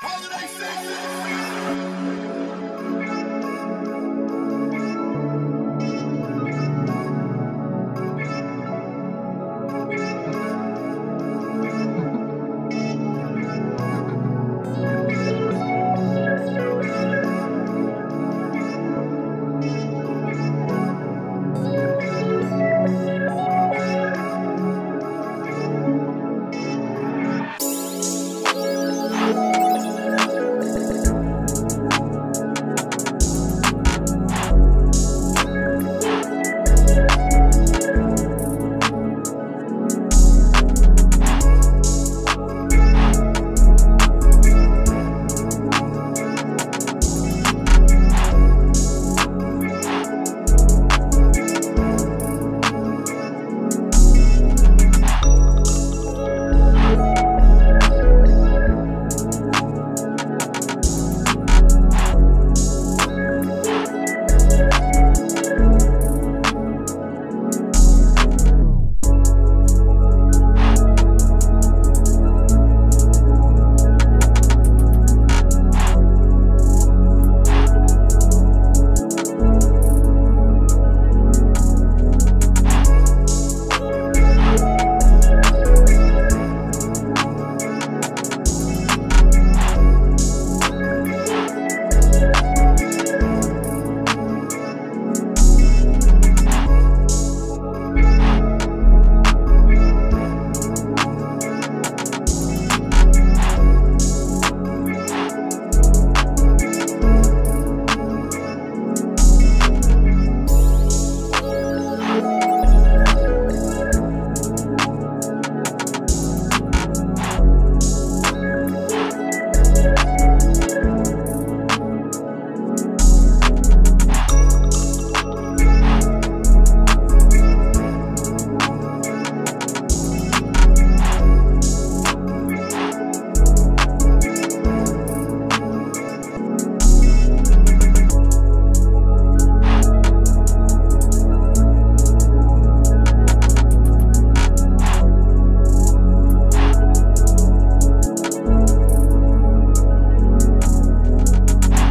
Holiday season!